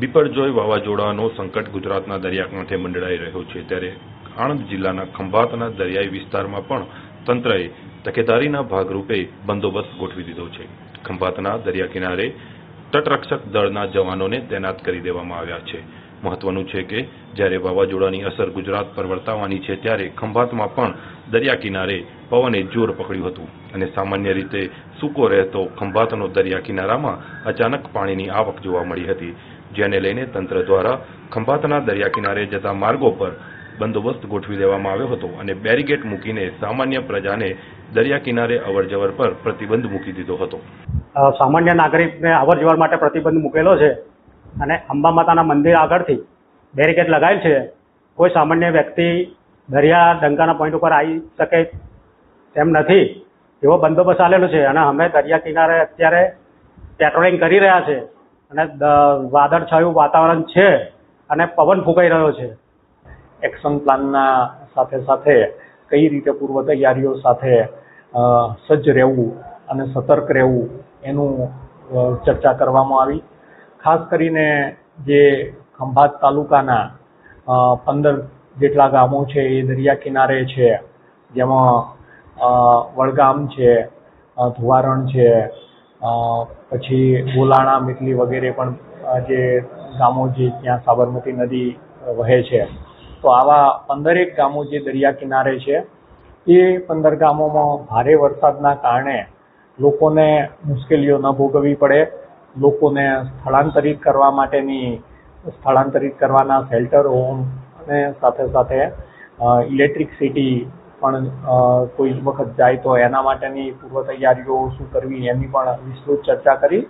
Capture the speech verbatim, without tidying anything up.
बिपरजोय વાવાઝોડાનો સંકટ ગુજરાતના દરિયાકાંઠે મંડળાઈ રહ્યો છે ત્યારે આણંદ જિલ્લાના ખંભાતના દરિયાઈ વિસ્તારમાં પણ તંત્રએ તકેદારીના ભાગરૂપે બંદોબસ્ત ગોઠવી દીધો છે। ખંભાતના દરિયા કિનારે તટરક્ષક દળના જવાનોને તૈનાત કરી દેવામાં આવ્યા છે। મહત્વનું છે કે જ્યારે વાવાઝોડાની અસર ગુજરાત પર વર્તાવાની છે ત્યારે ખંભાતમાં પણ દરિયા કિનારે પવને જોર પકડ્યું હતું અને સામાન્ય રીતે સૂકો રહેતો ખંભાતનો દરિયા કિનારામાં અચાનક પાણીની આવક જોવા મળી હતી, જેને લઈને તંત્ર દ્વારા ખંભાતના દરિયા કિનારે જતા માર્ગો પર બંદોબસ્ત ગોઠવી દેવામાં આવ્યો હતો અને બેરીગેટ મૂકીને સામાન્ય પ્રજાને દરિયા કિનારે અવરજવર પર પ્રતિબંધ મૂકી દીધો હતો। સામાન્ય નાગરિકને અવરજવર માટે પ્રતિબંધ મૂકેલો છે અને અંબા માતાના મંદિર આગળથી બેરીકેડ લગાવેલ છે। કોઈ સામાન્ય વ્યક્તિ દરિયા ડંકાના પોઈન્ટ ઉપર આવી શકે તેમ નથી એવો બંદોબસ્ત આવેલો છે અને અમે દરિયા કિનારે અત્યારે પેટ્રોલિંગ કરી રહ્યા છે અને વાદળછાયું વાતાવરણ છે અને પવન ફૂંકાઈ રહ્યો છે। એક્શન પ્લાનના સાથે સાથે કઈ રીતે પૂર્વ તૈયારીઓ સાથે સજ્જ રહેવું અને સતર્ક રહેવું એનું ચર્ચા કરવામાં આવી। खास करीने जे खंभात तालुकाना पंदर जेटला गामों छे ये दरिया किनारे छे, जेमा वड़गाम छे, धुवारण छे, पछी गोलाणा मीटली वगैरह पण जे गामों जे त्यां साबरमती नदी वहे छे। तो आवा पंदर एक गामों जे दरिया किनारे छे ये पंदर गामों में भारे वरसादना कारणे लोकोने मुश्केलीओ न भोगवी पड़े, लोकोने स्थलांतरित करवा माटेनी स्थलांतरित करवाना शेल्टर होम अने साथे साथे इलेक्ट्रिसिटी पण कोई वखत जाए तो एना माटेनी पूर्व तैयारीओ शुं करवी एनी पण विस्तृत चर्चा करी।